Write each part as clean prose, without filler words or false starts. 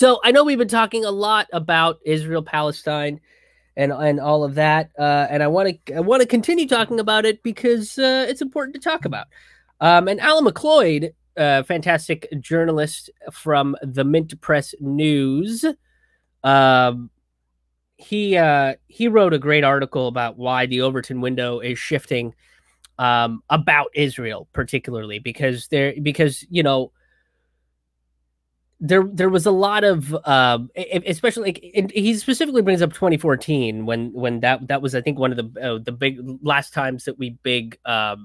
So I know we've been talking a lot about Israel, Palestine, and all of that, and I want to continue talking about it because it's important to talk about. And Alan McLeod, fantastic journalist from the Mint Press News, he wrote a great article about why the Overton window is shifting about Israel, particularly because you know. There was a lot of, especially like, he specifically brings up 2014 when that was, I think, one of the big last times that we had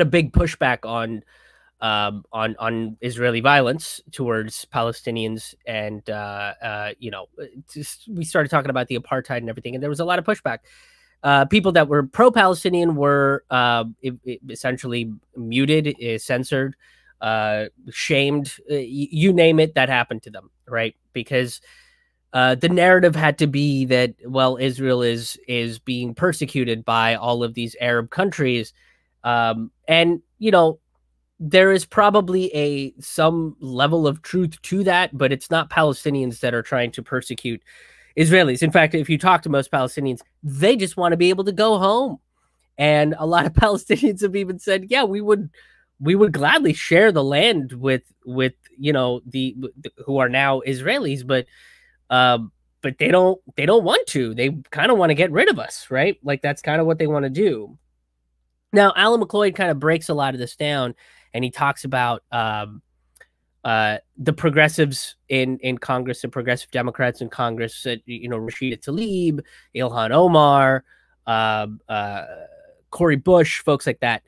a big pushback on Israeli violence towards Palestinians, and you know, we started talking about the apartheid and everything, and there was a lot of pushback. People that were pro-Palestinian were essentially muted, censored, shamed, you name it, that happened to them, right? Because the narrative had to be that, well, Israel is being persecuted by all of these Arab countries, and you know, there is probably some level of truth to that, but it's not Palestinians that are trying to persecute Israelis. In fact, if you talk to most Palestinians, they just want to be able to go home, and a lot of Palestinians have even said, yeah, we would gladly share the land with you know, the who are now Israelis, but they don't want to. They kind of want to get rid of us, right? Like, that's kind of what they want to do. Now, Alan McLeod kind of breaks a lot of this down, and he talks about the progressives in Congress, the progressive Democrats in Congress, you know, Rashida Tlaib, Ilhan Omar, Cori Bush, folks like that,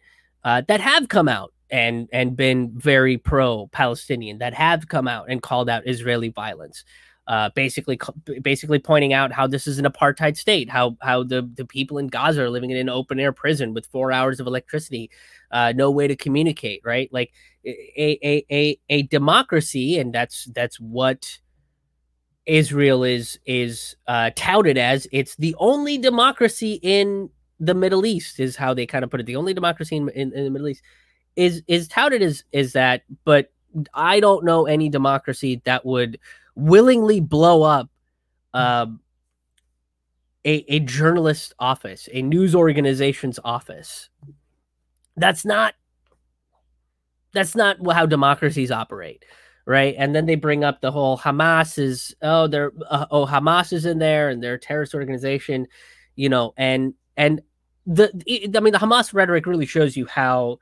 that have come out and been very pro-Palestinian, that have come out and called out Israeli violence, basically pointing out how this is an apartheid state, how the people in Gaza are living in an open-air prison with 4 hours of electricity, no way to communicate, right? Like a democracy, and that's what Israel is touted as. It's the only democracy in the Middle East, is how they kind of put it. The only democracy in the Middle East is touted as that, but I don't know any democracy that would willingly blow up a journalist's office, a news organization's office. That's not how democracies operate, right? And then they bring up the whole Hamas is, Hamas is in there, and they're a terrorist organization, you know, and the Hamas rhetoric really shows you how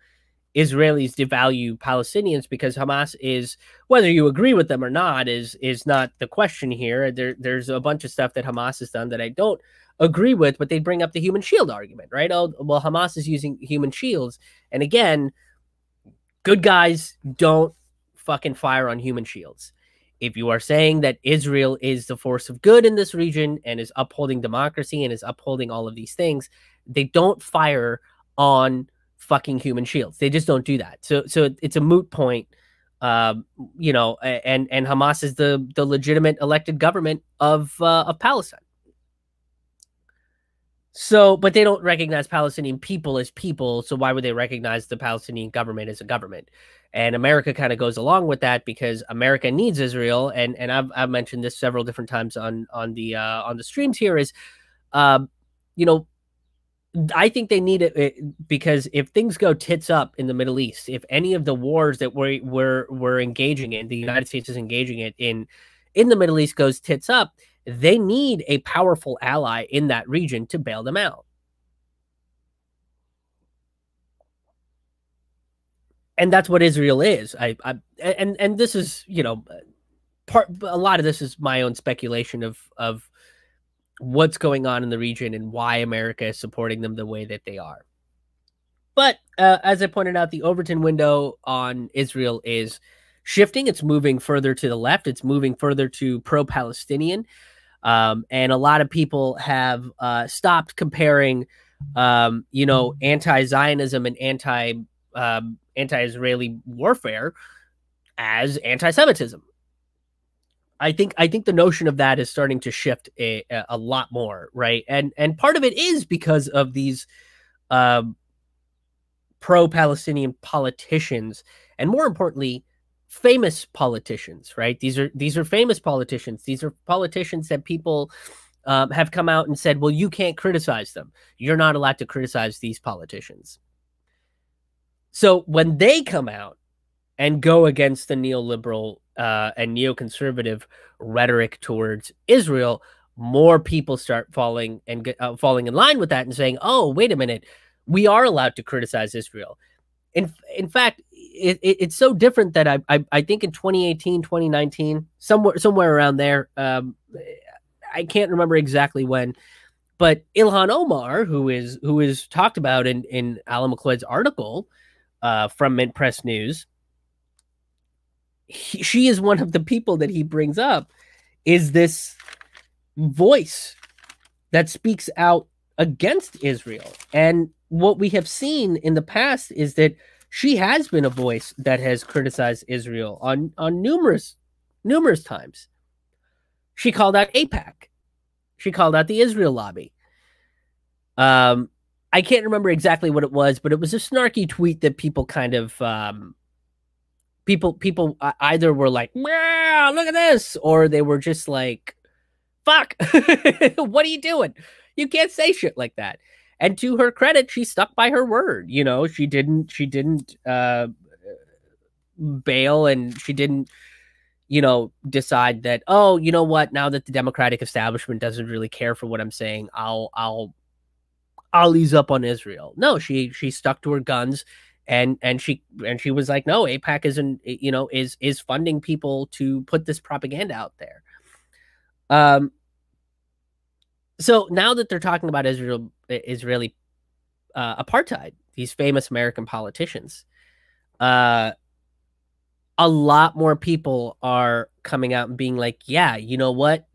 Israelis devalue Palestinians, because Hamas is, whether you agree with them or not, is not the question here. There's a bunch of stuff that Hamas has done that I don't agree with, but they bring up the human shield argument, right? Oh, well, Hamas is using human shields. And again, good guys don't fucking fire on human shields. If you are saying that Israel is the force of good in this region and is upholding democracy and is upholding all of these things, they don't fire on fucking human shields. They just don't do that. So it's a moot point, you know, and Hamas is the legitimate elected government of Palestine. So, but they don't recognize Palestinian people as people, so why would they recognize the Palestinian government as a government? And America kind of goes along with that because America needs Israel, and I've mentioned this several different times on the streams here, is, you know, I think they need it because if things go tits up in the Middle East, if any of the wars that we're engaging in, the United States is engaging it in the Middle East, goes tits up, they need a powerful ally in that region to bail them out. And that's what Israel is. And this is, you know, a lot of this is my own speculation of what's going on in the region and why America is supporting them the way that they are. But as I pointed out, the Overton window on Israel is shifting. It's moving further to the left. It's moving further to pro-Palestinian. And a lot of people have stopped comparing, you know, anti-Zionism and anti-Israeli warfare as anti-Semitism. I think the notion of that is starting to shift a lot more, right? And part of it is because of these pro-Palestinian politicians, and more importantly, famous politicians, right? These are famous politicians. These are politicians that people have come out and said, well, you can't criticize them. You're not allowed to criticize these politicians. So when they come out and go against the neoliberal and neoconservative rhetoric towards Israel, more people start falling in line with that and saying, oh, wait a minute, we are allowed to criticize Israel. In fact, it's so different that I think in 2018, 2019, somewhere around there, I can't remember exactly when, but Ilhan Omar, who is talked about in Alan McLeod's article from Mint Press News, she is one of the people that he brings up, is this voice that speaks out against Israel. And what we have seen in the past is that she has been a voice that has criticized Israel on numerous times. She called out AIPAC. She called out the Israel lobby. I can't remember exactly what it was, but it was a snarky tweet that people kind of people either were like, wow, look at this, or they were just like, fuck, what are you doing? You can't say shit like that. And to her credit, she stuck by her word. You know, she didn't bail, and she didn't, you know, decide that, oh, you know what, now that the Democratic establishment doesn't really care for what I'm saying, I'll ease up on Israel. No, she stuck to her guns, and she was like, no, AIPAC isn't, you know, is funding people to put this propaganda out there. So now that they're talking about Israeli apartheid, these famous American politicians, a lot more people are coming out and being like, yeah, you know what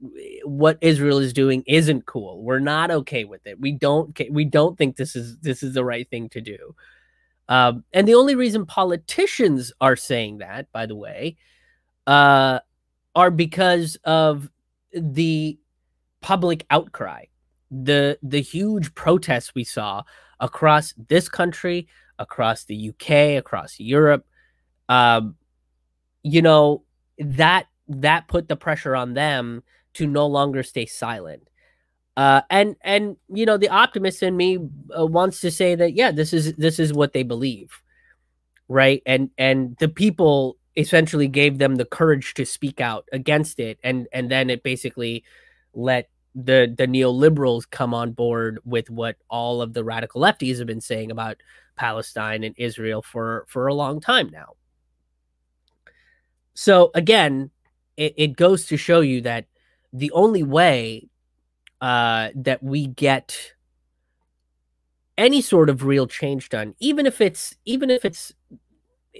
Israel is doing isn't cool. We're not okay with it. We don't think this is the right thing to do. And the only reason politicians are saying that, by the way, are because of the public outcry, the huge protests we saw across this country, across the UK, across Europe. You know, that put the pressure on them to no longer stay silent. And you know, the optimist in me wants to say that, yeah, this is what they believe, right? And the people essentially gave them the courage to speak out against it, and then it basically let the neoliberals come on board with what all of the radical lefties have been saying about Palestine and Israel for a long time now. So again, it goes to show you that the only way that we get any sort of real change done, even if it's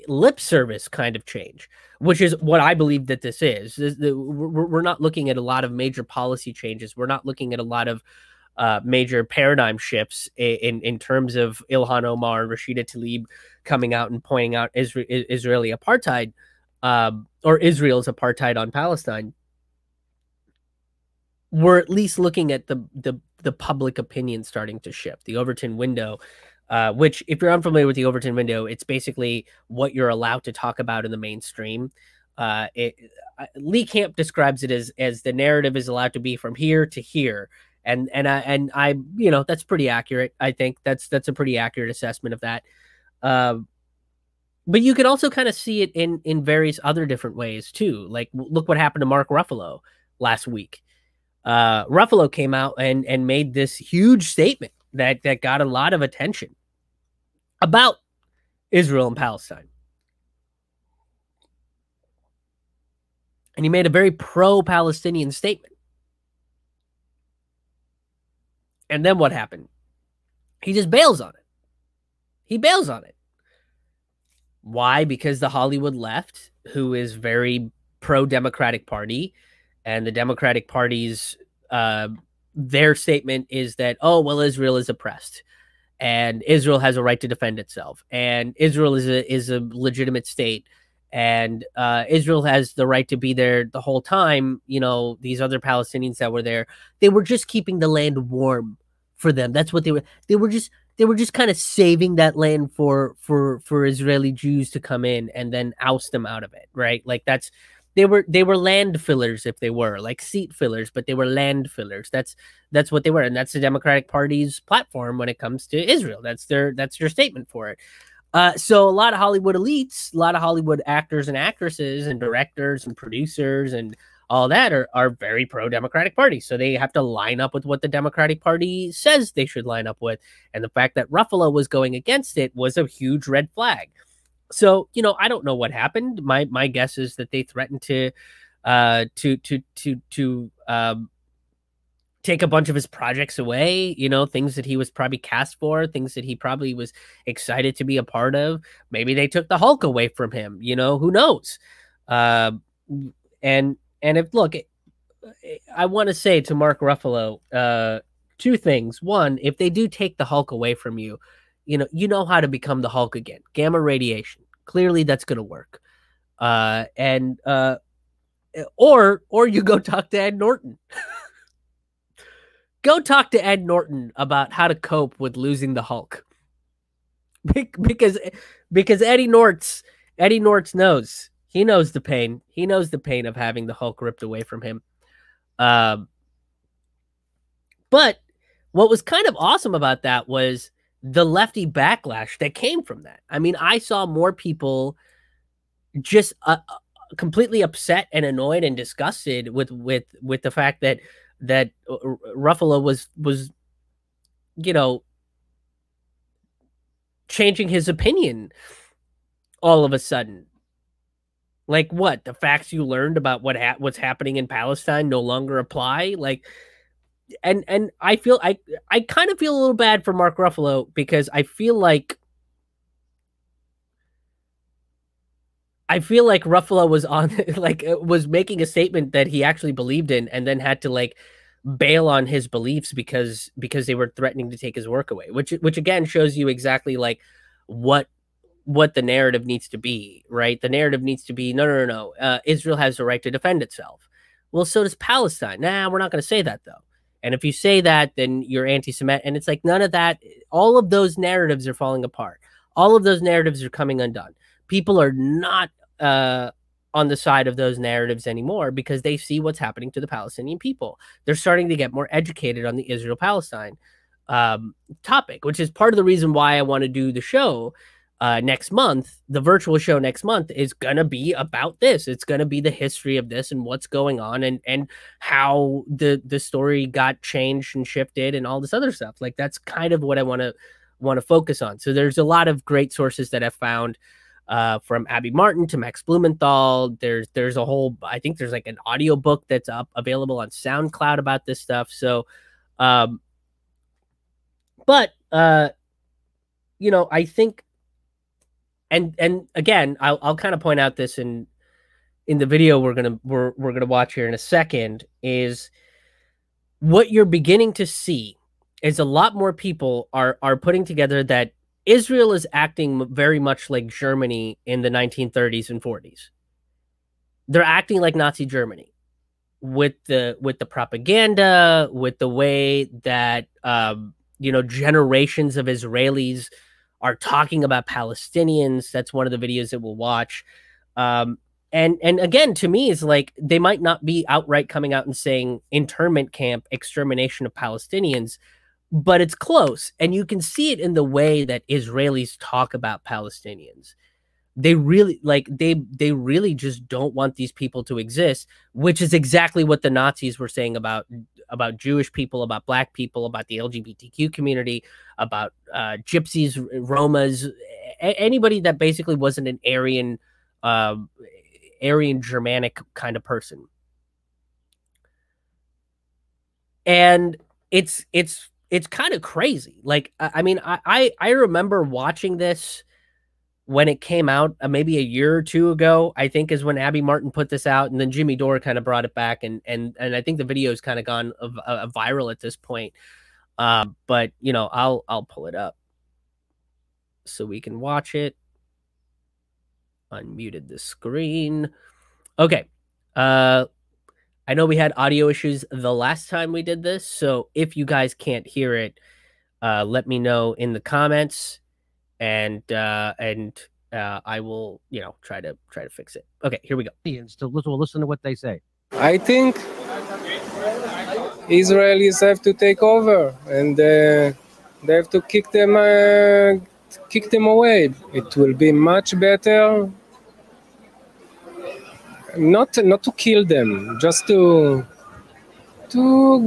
lip service kind of change, which is what I believe that this is. We're not looking at a lot of major policy changes. We're not looking at a lot of major paradigm shifts in terms of Ilhan Omar, Rashida Tlaib coming out and pointing out Israeli apartheid, or Israel's apartheid on Palestine. We're at least looking at the public opinion starting to shift. The Overton window, which, if you're unfamiliar with the Overton window, it's basically what you're allowed to talk about in the mainstream. Lee Camp describes it as the narrative is allowed to be from here to here, and I you know, that's pretty accurate. I think that's a pretty accurate assessment of that. But you can also kind of see it in various other different ways too. Like, look what happened to Mark Ruffalo last week. Ruffalo came out and made this huge statement that got a lot of attention about Israel and Palestine. And he made a very pro-Palestinian statement. And then what happened? He just bails on it. He bails on it. Why? Because the Hollywood left, who is very pro-Democratic Party, and the Democratic Party's their statement is that, oh, well, Israel is oppressed, and Israel has a right to defend itself, and Israel is a legitimate state, and Israel has the right to be there the whole time. You know, these other Palestinians that were there, they were just keeping the land warm for them. That's what they were. They were just they were just kind of saving that land for Israeli Jews to come in and then oust them out of it, right? Like that's, they were land fillers, if they were like seat fillers, but they were land fillers. That's what they were. And that's the Democratic Party's platform when it comes to Israel. That's their statement for it. So a lot of Hollywood elites, a lot of Hollywood actors and actresses and directors and producers and all that are very pro-Democratic Party. So they have to line up with what the Democratic Party says they should line up with. And the fact that Ruffalo was going against it was a huge red flag. So, you know, I don't know what happened. My guess is that they threatened to take a bunch of his projects away, you know, things that he was probably cast for, things that he probably was excited to be a part of. Maybe they took the Hulk away from him, you know, who knows? And if, look, I want to say to Mark Ruffalo, two things. One, if they do take the Hulk away from you, you know how to become the Hulk again. Gamma radiation. Clearly that's going to work. Or you go talk to Ed Norton. Go talk to Ed Norton about how to cope with losing the Hulk. Because Eddie Norton knows. He knows the pain. He knows the pain of having the Hulk ripped away from him. But what was kind of awesome about that was the lefty backlash that came from that. I mean, I saw more people just completely upset and annoyed and disgusted with the fact that Ruffalo was, you know, changing his opinion all of a sudden. Like what? The facts you learned about what's happening in Palestine no longer apply? Like, and I feel I kind of feel a little bad for Mark Ruffalo, because I feel like Ruffalo was on, like, was making a statement that he actually believed in, and then had to like bail on his beliefs because they were threatening to take his work away, which again shows you exactly like what the narrative needs to be, right? The narrative needs to be, no. Israel has the right to defend itself. Well, so does Palestine. Nah, we're not going to say that though. And if you say that, then you're anti-Semitic. And it's like, none of that, all of those narratives are falling apart. All of those narratives are coming undone. People are not on the side of those narratives anymore, because they see what's happening to the Palestinian people. They're starting to get more educated on the Israel-Palestine topic, which is part of the reason why I want to do the show next month. The virtual show next month is going to be about this. It's going to be the history of this and what's going on, and how the story got changed and shifted and all this other stuff. Like, that's kind of what I want to focus on. So there's a lot of great sources that I've found, from Abby Martin to Max Blumenthal. There's a whole, I think there's like an audio book that's up available on SoundCloud about this stuff. So, you know, I think, And again, I'll kind of point out this in the video we're gonna watch here in a second, is what you're beginning to see is a lot more people are putting together that Israel is acting very much like Germany in the 1930s and 40s. They're acting like Nazi Germany with the propaganda, with the way that you know, generations of Israelis are talking about Palestinians. That's one of the videos that we'll watch. And again, to me, it's like, they might not be outright coming out and saying internment camp, extermination of Palestinians, but it's close. And you can see it in the way that Israelis talk about Palestinians. They really, like, they really just don't want these people to exist, which is exactly what the Nazis were saying about Jewish people, about Black people, about the LGBTQ community, about gypsies, Romas, anybody that basically wasn't an Aryan Germanic kind of person. And it's kind of crazy. Like, I mean, I remember watching this when it came out, maybe a year or two ago, I think, is when Abby Martin put this out, and then Jimmy Dore kind of brought it back, and I think the video's kind of gone viral at this point. But you know, I'll pull it up so we can watch it. Unmuted the screen. Okay, I know we had audio issues the last time we did this, so if you guys can't hear it, Let me know in the comments, and I will, you know, try to fix it. Okay, here we go. Listen to what they say. I think Israelis have to take over, and they have to kick them away. It will be much better. Not to kill them, just to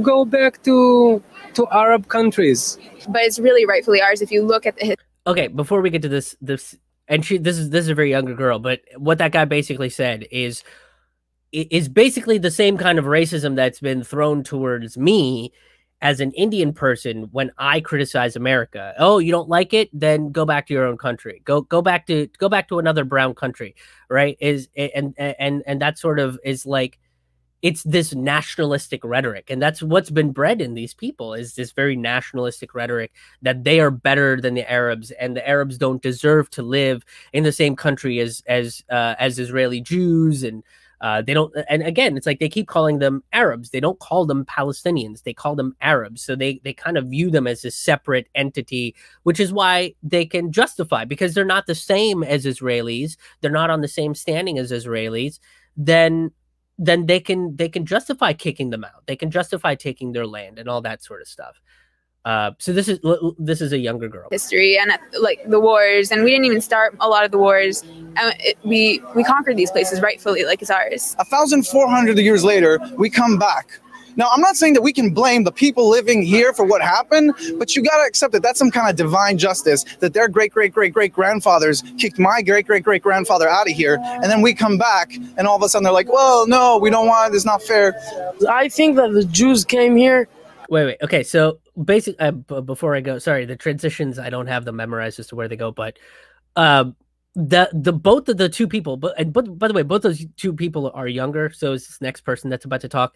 go back to Arab countries. But it's really rightfully ours if you look at the. Okay, before we get to this, and this is a very younger girl, but what that guy basically said is basically the same kind of racism that's been thrown towards me as an Indian person when I criticize America. Oh, you don't like it? Then go back to your own country. Go back to another brown country, right? And that sort of is like, it's this nationalistic rhetoric, and that's what's been bred in these people, is this very nationalistic rhetoric that they are better than the Arabs, and the Arabs don't deserve to live in the same country as Israeli Jews, and they don't. And again, it's like they keep calling them Arabs. They don't call them Palestinians. They call them Arabs. So they kind of view them as a separate entity, which is why they can justify, because they're not the same as Israelis. They're not on the same standing as Israelis. Then they can justify kicking them out. They can justify taking their land and all that sort of stuff. So this is a younger girl. History and like the wars, and we didn't even start a lot of the wars. We conquered these places rightfully, like it's ours. 1,400 years later, we come back. Now, I'm not saying that we can blame the people living here for what happened, but you got to accept that that's some kind of divine justice, that their great-great-great-great-grandfathers kicked my great-great-great-grandfather out of here, and then we come back, and all of a sudden they're like, well, no, we don't want it, it's not fair. I think that the Jews came here. Wait, okay, so basically, before I go, sorry, the transitions, I don't have them memorized as to where they go, but both of the two people, but by the way, both those two people are younger, so is this next person that's about to talk.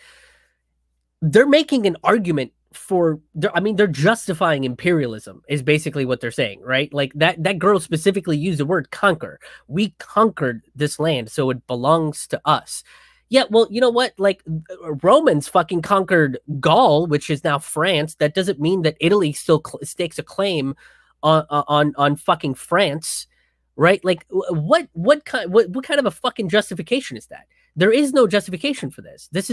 They're making an argument for, I mean, they're justifying imperialism is basically what they're saying, right? Like that girl specifically used the word conquer. We conquered this land, so it belongs to us. Yeah, well, you know what? Like Romans fucking conquered Gaul, which is now France. That doesn't mean that Italy still stakes a claim on fucking France, right? Like what kind of a fucking justification is that? There is no justification for this. This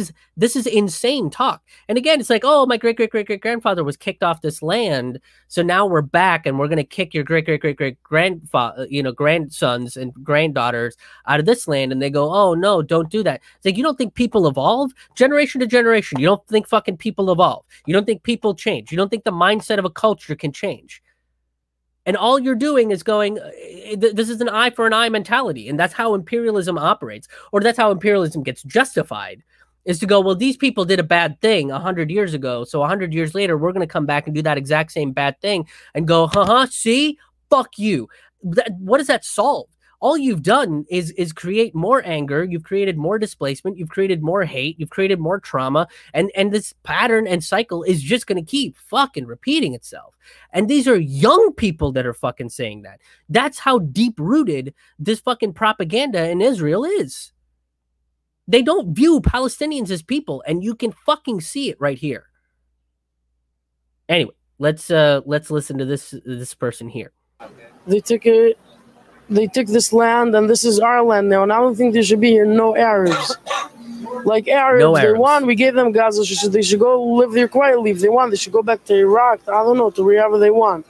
is insane talk. And again, it's like, oh, my great-great-great-great-grandfather was kicked off this land, so now we're back, and we're going to kick your great-great-great-great-grandfather, you know, grandsons and granddaughters out of this land, and they go, oh, no, don't do that. It's like, you don't think people evolve? Generation to generation, you don't think fucking people evolve. You don't think people change. You don't think the mindset of a culture can change. And all you're doing is going, this is an eye for an eye mentality. And that's how imperialism operates. Or that's how imperialism gets justified, is to go, well, these people did a bad thing 100 years ago. So 100 years later, we're going to come back and do that exact same bad thing and go, huh, see, fuck you. What does that solve? All you've done is create more anger. You've created more displacement. You've created more hate. You've created more trauma. And this pattern and cycle is just going to keep fucking repeating itself. And these are young people that are fucking saying that. That's how deep-rooted this fucking propaganda in Israel is. They don't view Palestinians as people, and you can fucking see it right here. Anyway, let's listen to this person here. They took it. They took this land, and this is our land now, and I don't think there should be here no Arabs. Like Arabs, no Arabs. They want, we gave them Gaza, so they should go live there quietly if they want. They should go back to Iraq, I don't know, to wherever they want.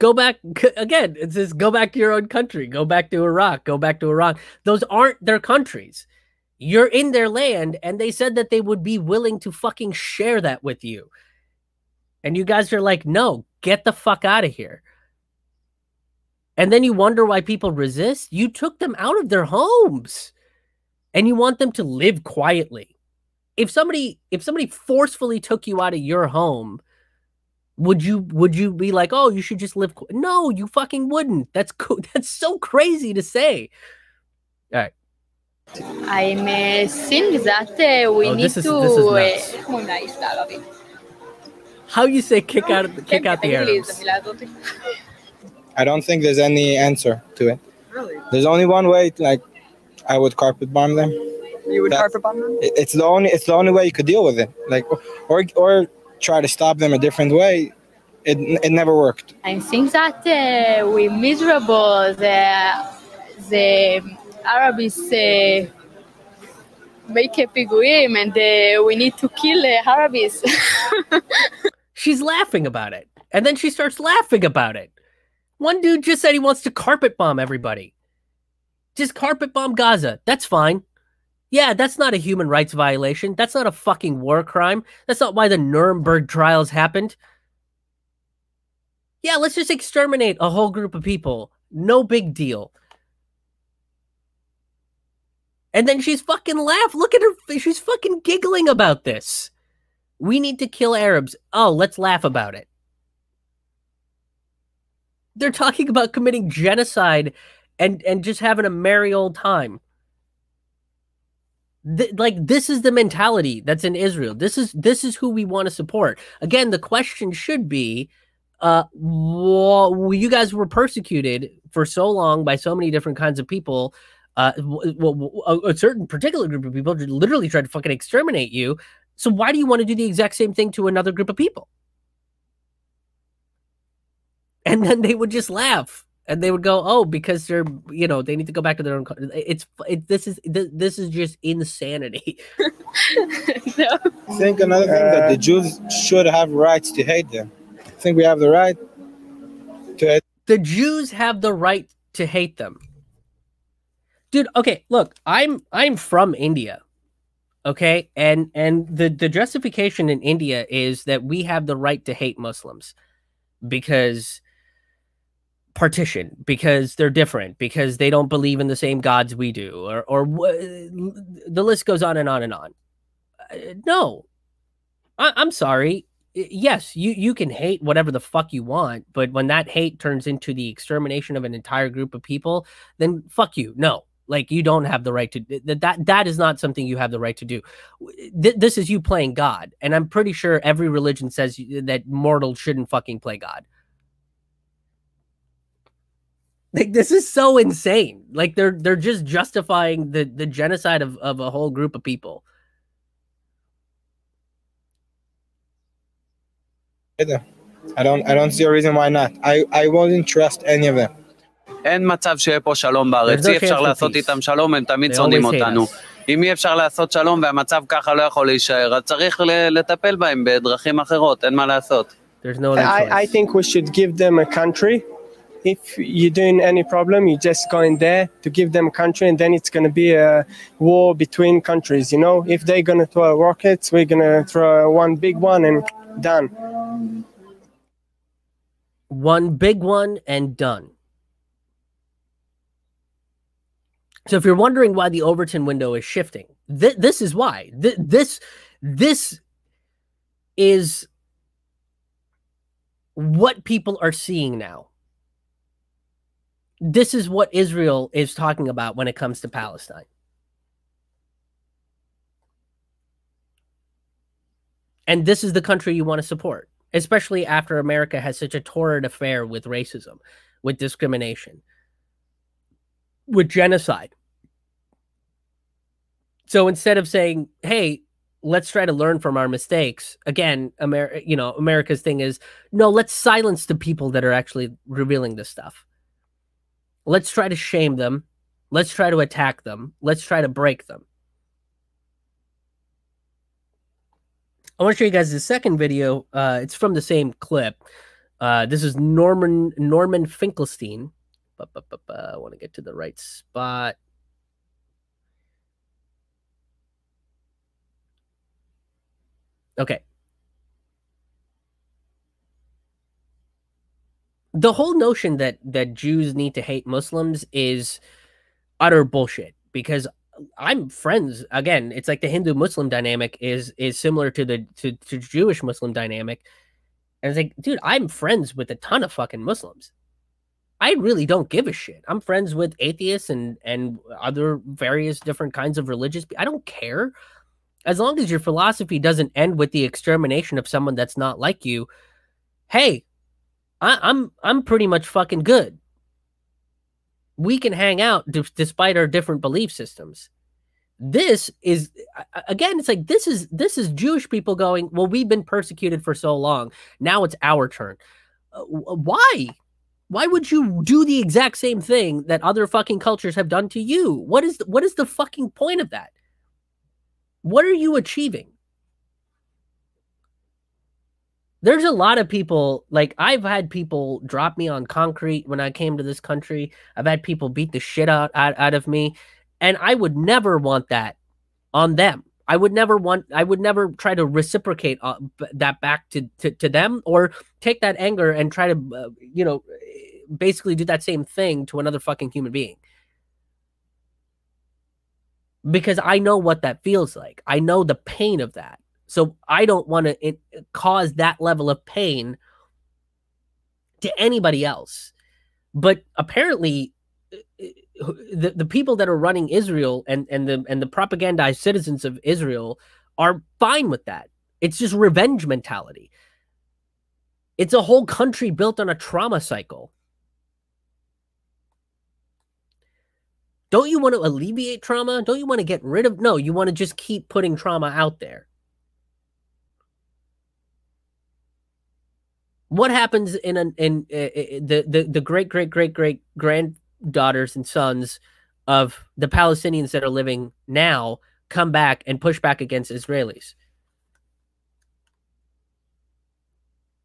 Go back, again, it's just go back to your own country, go back to Iraq, go back to Iran. Those aren't their countries. You're in their land, and they said that they would be willing to fucking share that with you. And you guys are like, no, get the fuck out of here. And then you wonder why people resist. You took them out of their homes, and you want them to live quietly. If somebody forcefully took you out of your home, would you be like, oh, you should just live? No, you fucking wouldn't. That's cool. That's so crazy to say. All right. I think that we need to. How you say kick out the Arabs? I don't think there's any answer to it. Really? There's only one way. Like, I would carpet bomb them. You would carpet bomb them? It's the only way you could deal with it. Like, or try to stop them a different way. it never worked. I think that we miserable the Arabs make a piguim and we need to kill Arabs. She's laughing about it, and then she starts laughing about it. One dude just said he wants to carpet bomb everybody. Just carpet bomb Gaza. That's fine. Yeah, that's not a human rights violation. That's not a fucking war crime. That's not why the Nuremberg trials happened. Yeah, let's just exterminate a whole group of people. No big deal. And then she's fucking laugh. Look at her. She's fucking giggling about this. We need to kill Arabs. Oh, let's laugh about it. They're talking about committing genocide and just having a merry old time. Like, this is the mentality that's in Israel. This is who we want to support. Again, the question should be, you guys were persecuted for so long by so many different kinds of people. A certain particular group of people literally tried to fucking exterminate you. So why do you want to do the exact same thing to another group of people? And then they would just laugh. And they would go, oh, because they're, you know, they need to go back to their own country. This is just insanity. No. I think another thing that the Jews should have rights to hate them. I think we have the right to hate. The Jews have the right to hate them. Dude, okay, look, I'm from India. Okay? And the justification in India is that we have the right to hate Muslims because partition, because they're different, because they don't believe in the same gods we do, or the list goes on and on and on. No, I'm sorry. Yes, you can hate whatever the fuck you want, but when that hate turns into the extermination of an entire group of people, then fuck you. No, like, you don't have the right to that is not something you have the right to do. This is you playing God, and I'm pretty sure every religion says that mortals shouldn't fucking play God. Like, this is so insane. Like, they're just justifying the genocide of a whole group of people. I don't see a reason why not. I wouldn't trust any of them. אין מצב שיהיה פה שלום בארץ. אי אפשר לעשות איתם שלום, הם תמיד שונאים אותנו. אם אי אפשר לעשות שלום והמצב ככה לא יכול להישאר, אז צריך לטפל בהם בדרכים אחרות, אין מה לעשות. I think we should give them a country. If you're doing any problem, you just go in there to give them a country, and then it's going to be a war between countries, you know? If they're going to throw rockets, we're going to throw one big one and done. One big one and done. So if you're wondering why the Overton window is shifting, this is why. This is what people are seeing now. This is what Israel is talking about when it comes to Palestine. And this is the country you want to support, especially after America has such a torrid affair with racism, with discrimination, with genocide. So instead of saying, hey, let's try to learn from our mistakes, again, America's thing is, no, let's silence the people that are actually revealing this stuff. Let's try to shame them. Let's try to attack them. Let's try to break them. I want to show you guys the second video. It's from the same clip. This is Norman Finkelstein. I want to get to the right spot. Okay. The whole notion that Jews need to hate Muslims is utter bullshit, because I'm friends. Again, it's like the Hindu-Muslim dynamic is similar to the to Jewish-Muslim dynamic. And it's like, dude, I'm friends with a ton of fucking Muslims. I really don't give a shit. I'm friends with atheists and other various different kinds of religious people. I don't care. As long as your philosophy doesn't end with the extermination of someone that's not like you, hey, I'm pretty much fucking good. We can hang out despite our different belief systems. This is, again, it's like, this is Jewish people going, well, we've been persecuted for so long. Now it's our turn. Why? Why would you do the exact same thing that other fucking cultures have done to you? What is the fucking point of that? What are you achieving? There's a lot of people, like, I've had people drop me on concrete when I came to this country. I've had people beat the shit out of me. And I would never want that on them. I would never try to reciprocate that back to them, or take that anger and try to, basically do that same thing to another fucking human being. Because I know what that feels like. I know the pain of that. So I don't want to cause that level of pain to anybody else. But apparently the people that are running Israel and the propagandized citizens of Israel are fine with that. It's just revenge mentality. It's a whole country built on a trauma cycle. Don't you want to alleviate trauma? Don't you want to get rid of? No, you want to just keep putting trauma out there. What happens in the great-great-great-great-granddaughters and sons of the Palestinians that are living now come back and push back against Israelis?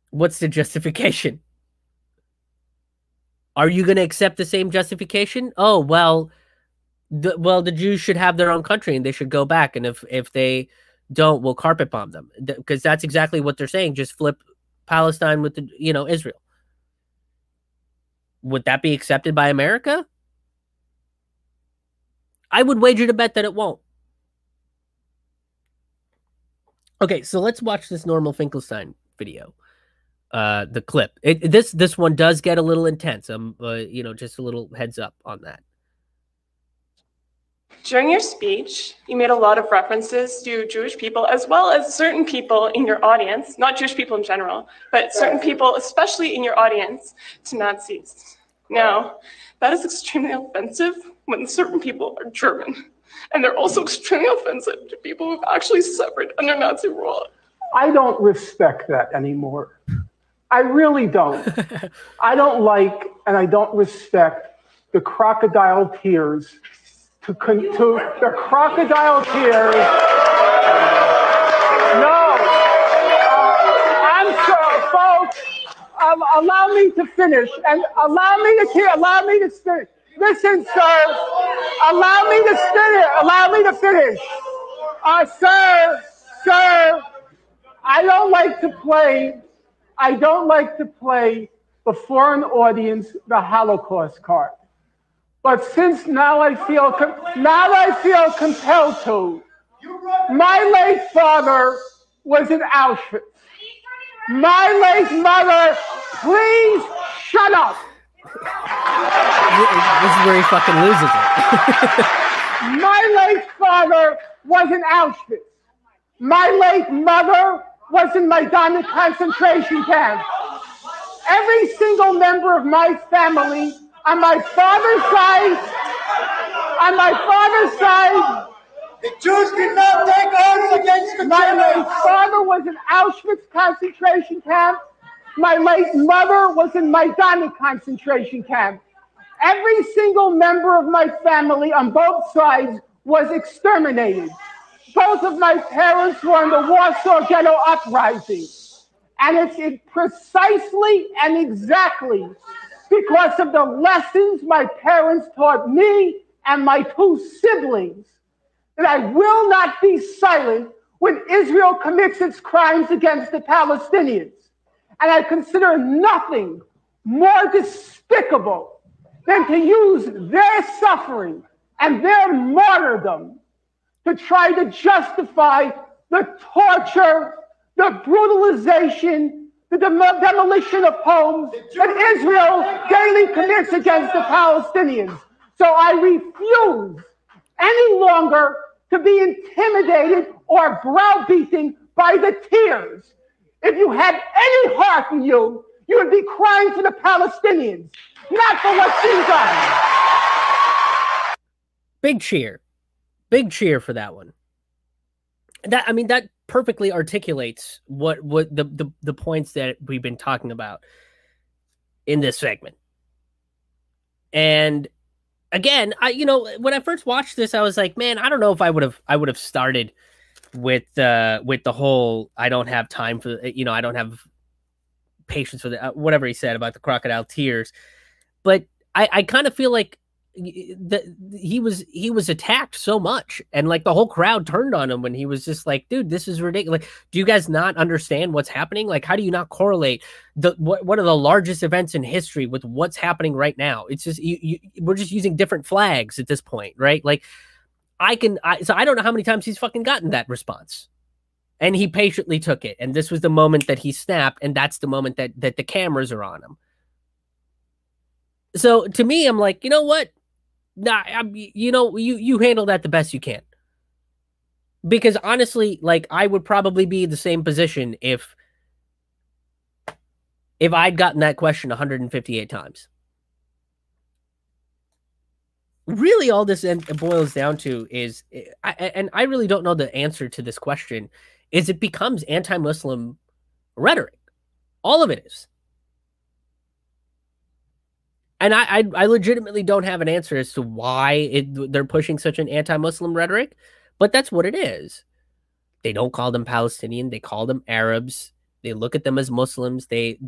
What's the justification? Are you going to accept the same justification? Oh, well, the Jews should have their own country and they should go back. And if they don't, we'll carpet bomb them. Because that's exactly what they're saying. Just flip Palestine with the, Israel. Would that be accepted by America? I would wager to bet that it won't. Okay, so let's watch this Norman Finkelstein video, the clip. This one does get a little intense. Just a little heads up on that. During your speech, you made a lot of references to Jewish people, as well as certain people in your audience, not Jewish people in general, but certain people, especially in your audience, to Nazis. Now, that is extremely offensive when certain people are German. And they're also extremely offensive to people who've actually suffered under Nazi rule. I don't respect that anymore. I really don't. I don't like, and I don't respect the crocodile tears to the crocodile tears. No. I'm sorry, folks. Allow me to finish. And allow me to hear. Allow me to finish. Listen, sir. Allow me to finish. Allow me to finish. Sir. I don't like to play before an audience the Holocaust card. But since now I feel compelled to. My late father was in Auschwitz. My late mother, please shut up. This is where he fucking loses it. My late father was in Auschwitz. My late mother was in Maidanek concentration camp. Every single member of my family on my father's side, the Jews did not take arms against the Germans. My late father was in Auschwitz concentration camp. My late mother was in Maidanek concentration camp. Every single member of my family on both sides was exterminated. Both of my parents were in the Warsaw Ghetto Uprising. And it's precisely and exactly because of the lessons my parents taught me and my two siblings, that I will not be silent when Israel commits its crimes against the Palestinians. And I consider nothing more despicable than to use their suffering and their martyrdom to try to justify the torture, the brutalization, the demolition of homes that Israel daily commits against the Palestinians. So I refuse any longer to be intimidated or browbeaten by the tears. If you had any heart in you, you would be crying for the Palestinians, not for what's been done. Big cheer. Big cheer for that one. That, I mean, that perfectly articulates what the points that we've been talking about in this segment. And again, when I first watched this, I was like, man, I don't know if I would have started with the whole, I don't have time for, I don't have patience for the, whatever he said about the crocodile tears. But I kind of feel like he was attacked so much, and like the whole crowd turned on him when he was just like, dude, this is ridiculous. Like, do you guys not understand what's happening? Like, how do you not correlate one of the largest events in history with what's happening right now? It's just, we're just using different flags at this point, right? Like, so I don't know how many times he's fucking gotten that response, and he patiently took it. And this was the moment that he snapped, and that's the moment that the cameras are on him. So to me, I'm like, you know what? Nah, you handle that the best you can. Because honestly, like, I would probably be in the same position if I'd gotten that question 158 times. Really, all this boils down to is, and I really don't know the answer to this question, is it becomes anti-Muslim rhetoric. All of it is. And I legitimately don't have an answer as to why they're pushing such an anti-Muslim rhetoric, but that's what it is. They don't call them Palestinian. They call them Arabs. They look at them as Muslims. They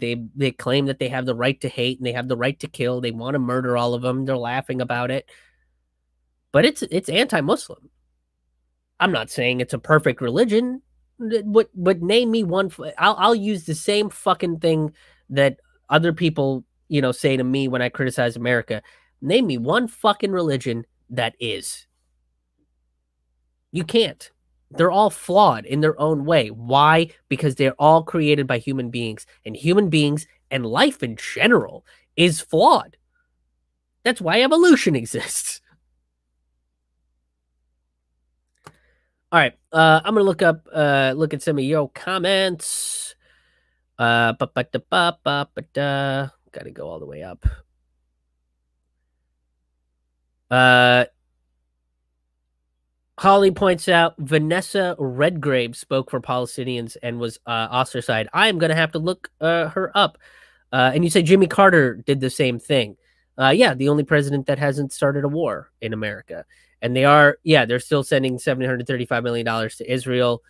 claim that they have the right to hate and they have the right to kill. They want to murder all of them. They're laughing about it. But it's anti-Muslim. I'm not saying it's a perfect religion. But name me one. I'll use the same fucking thing that other people say to me when I criticize America. Name me one fucking religion that is. You can't. They're all flawed in their own way. Why? Because they're all created by human beings, and human beings and life in general is flawed. That's why evolution exists. All right. I'm going to look at some of your comments. Got to go all the way up. Holly points out Vanessa Redgrave spoke for Palestinians and was ostracized. I'm going to have to look her up. And you say Jimmy Carter did the same thing. Yeah, the only president that hasn't started a war in America. And they're still sending $735 million to Israel.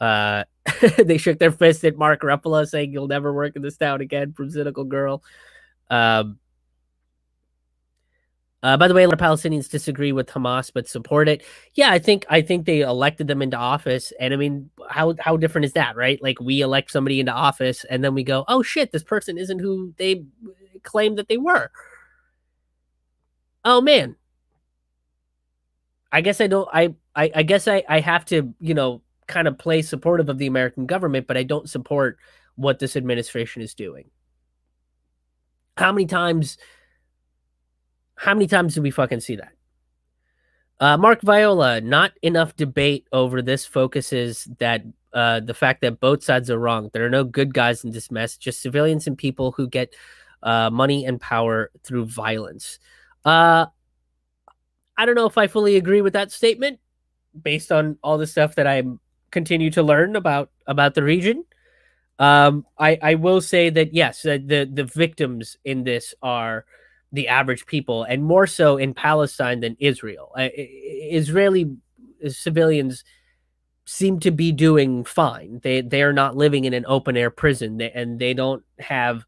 They shook their fist at Mark Ruffalo, saying you'll never work in this town again from Cynical Girl. By the way, a lot of Palestinians disagree with Hamas but support it. Yeah, I think they elected them into office, and I mean, how different is that, right? Like, we elect somebody into office and then we go, oh shit, this person isn't who they claimed that they were. Oh man, I guess I don't. I guess I have to kind of play supportive of the American government, but I don't support what this administration is doing. How many times do we fucking see that? Mark Viola, not enough debate over this focuses that the fact that both sides are wrong. There are no good guys in this mess, just civilians and people who get money and power through violence. I don't know if I fully agree with that statement based on all the stuff that I continue to learn about the region. I will say that, yes, the victims in this are the average people, and more so in Palestine than Israel. Israeli civilians seem to be doing fine. They are not living in an open-air prison, and they don't have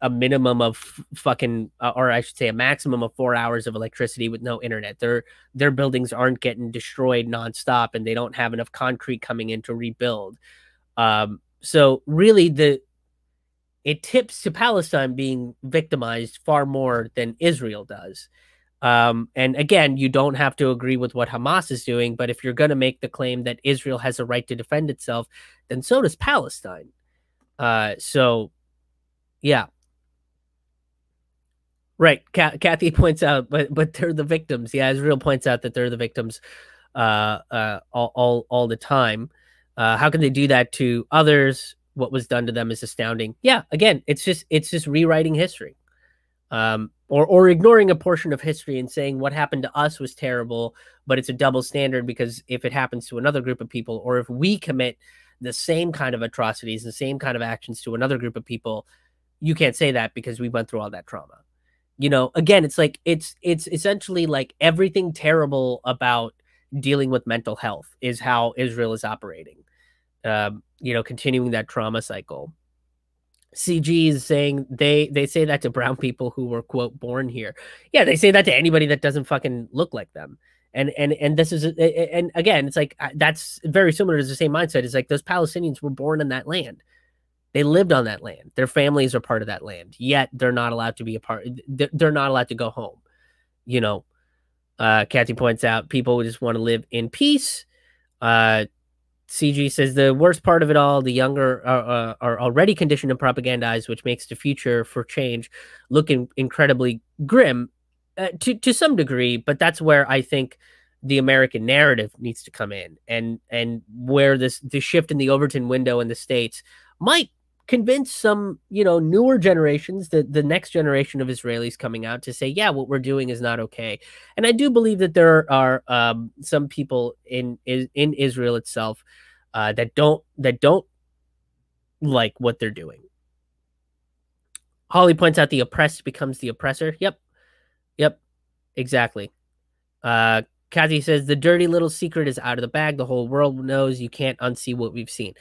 a minimum of fucking, or I should say a maximum of 4 hours of electricity with no internet. Their buildings aren't getting destroyed nonstop, and they don't have enough concrete coming in to rebuild. So really it tips to Palestine being victimized far more than Israel does. And again, you don't have to agree with what Hamas is doing, but if you're going to make the claim that Israel has a right to defend itself, then so does Palestine. So yeah. Right, Kathy points out, but they're the victims. Yeah, Israel points out that they're the victims all the time. How can they do that to others? What was done to them is astounding. Yeah, again, it's just rewriting history. or ignoring a portion of history and saying what happened to us was terrible, but it's a double standard because if it happens to another group of people, or if we commit the same kind of atrocities, the same kind of actions to another group of people, you can't say that because we went through all that trauma. You know, again, it's like, it's essentially like everything terrible about dealing with mental health is how Israel is operating, you know, continuing that trauma cycle. CG is saying they say that to brown people who were, quote, born here. Yeah, they say that to anybody that doesn't fucking look like them. And this is, and again, it's like, that's very similar to the same mindset. It's like those Palestinians were born in that land. They lived on that land. Their families are part of that land, yet they're not allowed to be a part. They're not allowed to go home. You know, Kathy points out people just want to live in peace. CG says the worst part of it all, the younger are already conditioned and propagandized, which makes the future for change look incredibly grim to some degree. But that's where I think the American narrative needs to come in, and where the shift in the Overton window in the States might convince some, you know, newer generations, the next generation of Israelis coming out, to say, yeah, what we're doing is not okay. And I do believe that there are some people in Israel itself that don't like what they're doing. Holly points out the oppressed becomes the oppressor. Yep, exactly. Kathy says the dirty little secret is out of the bag. The whole world knows. You can't unsee what we've seen.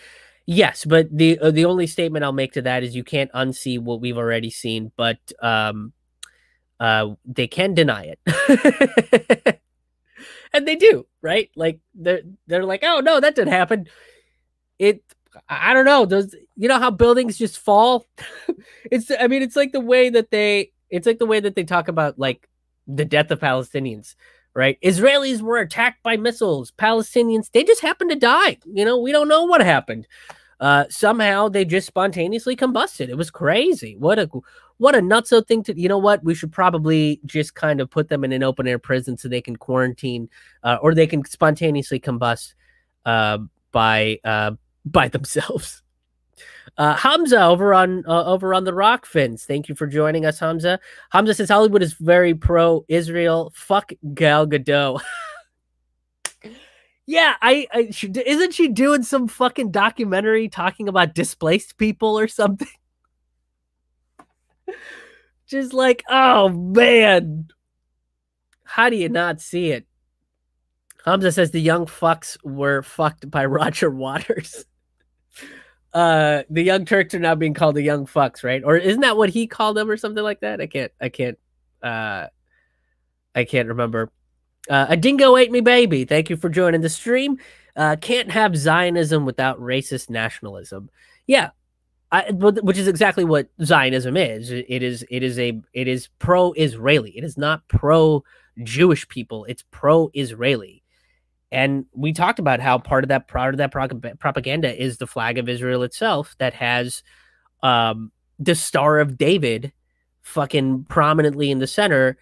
Yes, but the only statement I'll make to that is you can't unsee what we've already seen, but they can deny it. And they do, right? Like they're like, "Oh no, that didn't happen." I don't know. Those, you know how buildings just fall? It's like the way that they talk about like the death of Palestinians. Right. Israelis were attacked by missiles. Palestinians, they just happened to die. You know, we don't know what happened. Somehow they just spontaneously combusted. It was crazy. What a nutso thing to, you know what? We should probably just kind of put them in an open air prison so they can quarantine or they can spontaneously combust by themselves. Hamza over on the rock fence. Thank you for joining us, Hamza. Hamza says Hollywood is very pro-Israel. Fuck Gal Gadot. Yeah, isn't she doing some fucking documentary talking about displaced people or something? Just like, oh man, how do you not see it? Hamza says the young fucks were fucked by Roger Waters. The Young Turks are now being called the Young Fucks, right? Or isn't that what he called them or something like that? I can't remember. A dingo ate me baby. Thank you for joining the stream. Can't have Zionism without racist nationalism. Yeah. Which is exactly what Zionism is. It is pro-Israeli. It is not pro-Jewish people. It's pro-Israeli. And we talked about how part of that propaganda is the flag of Israel itself that has the Star of David fucking prominently in the center,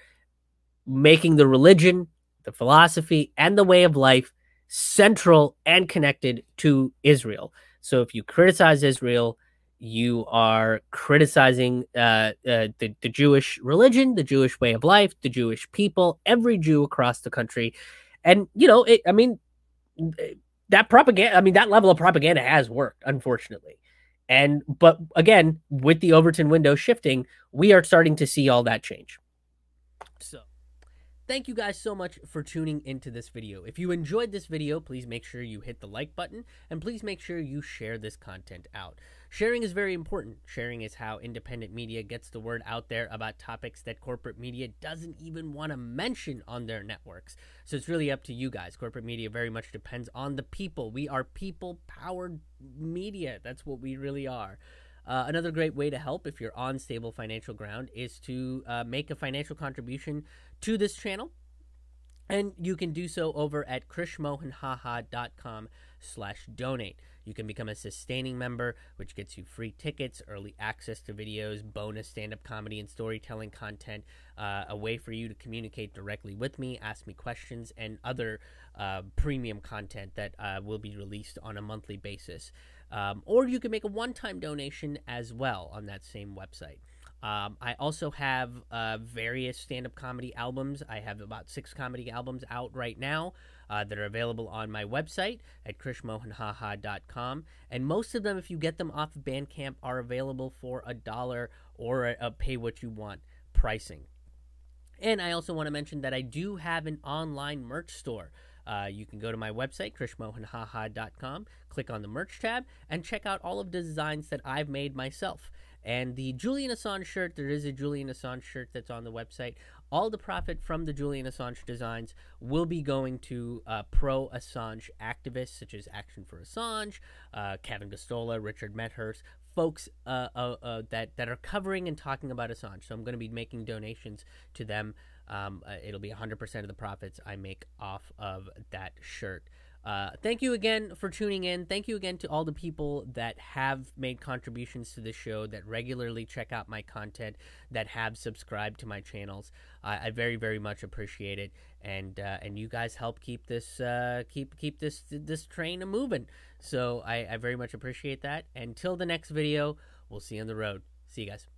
making the religion, the philosophy, and the way of life central and connected to Israel. So if you criticize Israel, you are criticizing the Jewish religion, the Jewish way of life, the Jewish people, every Jew across the country. And, you know, that propaganda, that level of propaganda has worked, unfortunately. But again, with the Overton window shifting, we are starting to see all that change. So thank you guys so much for tuning into this video. If you enjoyed this video, please make sure you hit the like button, and please make sure you share this content out. Sharing is very important. Sharing is how independent media gets the word out there about topics that corporate media doesn't even want to mention on their networks. So it's really up to you guys. Corporate media very much depends on the people. We are people-powered media. That's what we really are. Another great way to help if you're on stable financial ground is to make a financial contribution to this channel. And you can do so over at krishmohanhaha.com/donate. You can become a sustaining member, which gets you free tickets, early access to videos, bonus stand-up comedy and storytelling content, a way for you to communicate directly with me, ask me questions, and other premium content that will be released on a monthly basis. Or you can make a one-time donation as well on that same website. I also have various stand-up comedy albums. I have about 6 comedy albums out right now that are available on my website at krishmohanhaha.com. And most of them, if you get them off of Bandcamp, are available for $1 or a pay-what-you-want pricing. And I also want to mention that I do have an online merch store. You can go to my website, krishmohanhaha.com, click on the merch tab, and check out all of the designs that I've made myself. And the Julian Assange shirt, there is a Julian Assange shirt that's on the website. All the profit from the Julian Assange designs will be going to pro-Assange activists such as Action for Assange, Kevin Gostola, Richard Methurst, folks that are covering and talking about Assange. So I'm going to be making donations to them. It'll be 100% of the profits I make off of that shirt. Thank you again for tuning in. Thank you again to all the people that have made contributions to the show, that regularly check out my content, that have subscribed to my channels. I very, very much appreciate it, and you guys help keep this keep this train a moving. So I very much appreciate that. Until the next video, we'll see you on the road. See you guys.